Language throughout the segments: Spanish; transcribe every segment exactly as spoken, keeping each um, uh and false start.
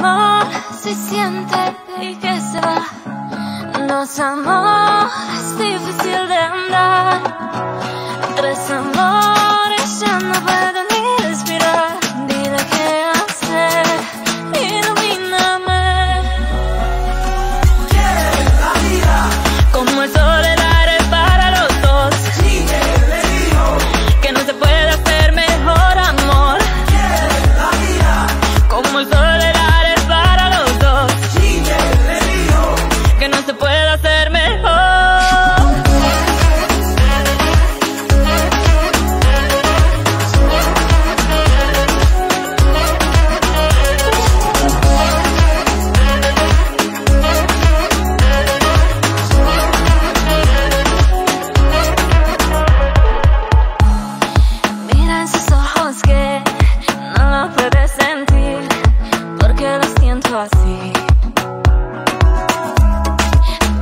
amor se siente y que se va. Dos amores difícil de andar. Tres amores ya no pueden ni respirar. Dile qué hacer, ilumíname. Quiere la vida como el sol, el aire para los dos. Sigue, le digo que no se puede hacer mejor amor. Quiere la vida como el sol. Así.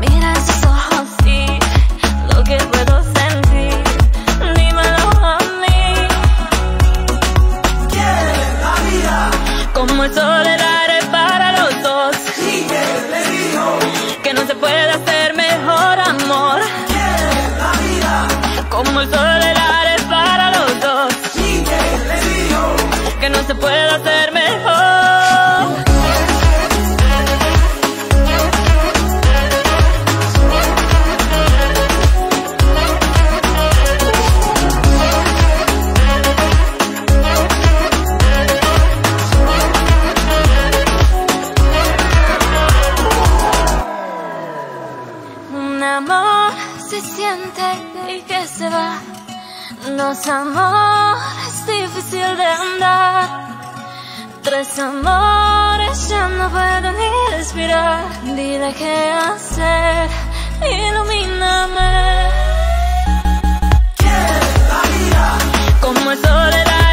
Mira en sus ojos, sí, lo que puedo sentir, dímelo a mí. Quiere la vida como el sol, el aire para los dos. Sí, que le digo que no se puede hacer mejor amor. Quiere la vida como el sol, el aire para los dos. Sí, que le digo que no se puede hacer mejor. Se siente y que se va. Dos amores difícil de andar. Tres amores ya no puedo ni respirar. Dile qué hacer, ilumíname. Quiere la vida como el sol, el aire.